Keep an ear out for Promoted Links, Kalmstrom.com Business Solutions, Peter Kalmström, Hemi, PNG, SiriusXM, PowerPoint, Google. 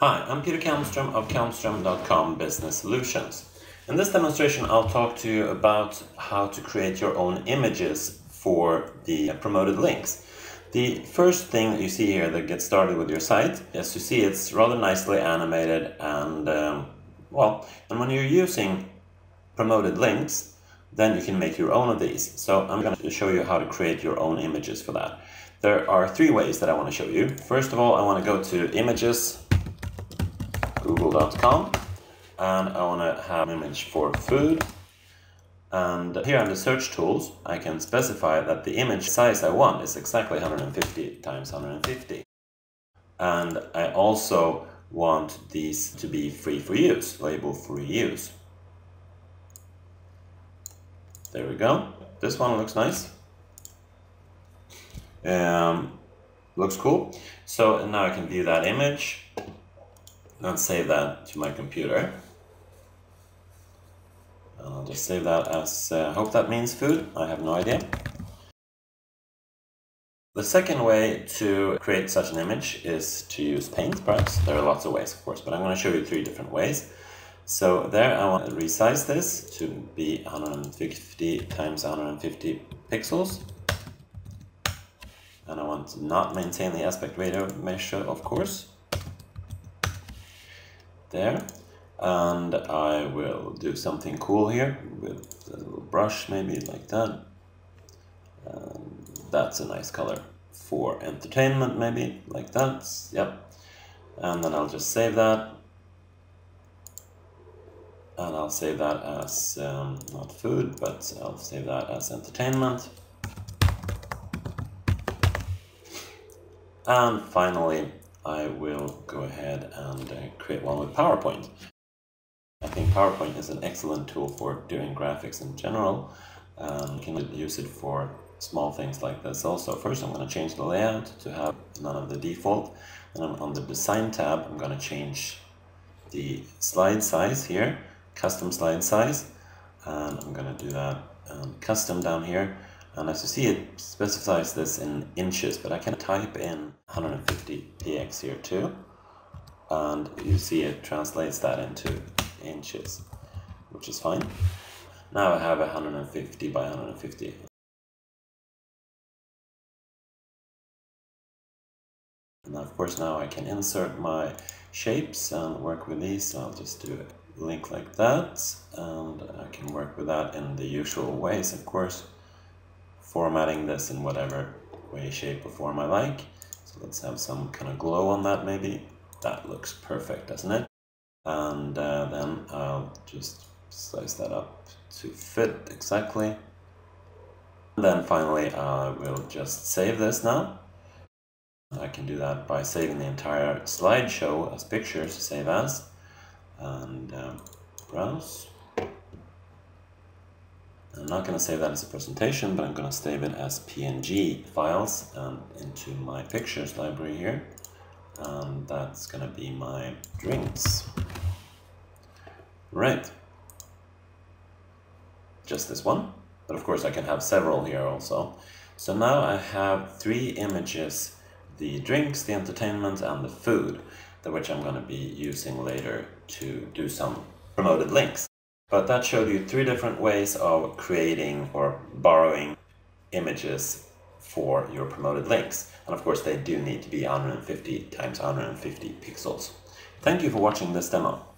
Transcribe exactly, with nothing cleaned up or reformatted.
Hi, I'm Peter Kalmstrom of Kalmstrom dot com Business Solutions. In this demonstration, I'll talk to you about how to create your own images for the promoted links. The first thing that you see here that gets started with your site, as you see, it's rather nicely animated and, um, well, and when you're using promoted links, then you can make your own of these. So I'm going to show you how to create your own images for that. There are three ways that I want to show you. First of all, I want to go to images. google dot com, and I want to have an image for food, and here on the search tools I can specify that the image size I want is exactly one hundred fifty times one hundred fifty, and I also want these to be free for use, label free use. There we go. This one looks nice, um, looks cool. So now I can view that image and save that to my computer. And I'll just save that as, uh, hope that means food, I have no idea. The second way to create such an image is to use Paint, perhaps. There are lots of ways, of course, but I'm going to show you three different ways. So there I want to resize this to be one hundred fifty times one hundred fifty pixels. And I want to not maintain the aspect ratio measure, of course. There, and I will do something cool here with a little brush, maybe like that. Um, that's a nice color for entertainment, maybe like that. Yep, and then I'll just save that, and I'll save that as um, not food, but I'll save that as entertainment. And finally, I will go ahead and uh, create one with PowerPoint. I think PowerPoint is an excellent tool for doing graphics in general. Um, you can use it for small things like this also. First, I'm going to change the layout to have none of the default. Then I'm on the Design tab. I'm going to change the slide size here, custom slide size. And I'm going to do that um, custom down here. And as you see, it specifies this in inches, but I can type in one hundred fifty P X here too. And you see it translates that into inches, which is fine. Now I have one hundred fifty by one hundred fifty. And of course now I can insert my shapes and work with these. So I'll just do a link like that. And I can work with that in the usual ways, of course. Formatting this in whatever way, shape, or form I like. So let's have some kind of glow on that maybe. That looks perfect, doesn't it? And uh, then I'll just slice that up to fit exactly. And then finally I uh, will just save this now. I can do that by saving the entire slideshow as pictures, save as, and um, browse. I'm not going to save that as a presentation, but I'm going to save it as P N G files and into my pictures library here. And that's going to be my drinks. Right. Just this one. But of course I can have several here also. So now I have three images, the drinks, the entertainment, and the food, which I'm going to be using later to do some promoted links. But that showed you three different ways of creating or borrowing images for your promoted links. And of course, they do need to be one hundred fifty times one hundred fifty pixels. Thank you for watching this demo.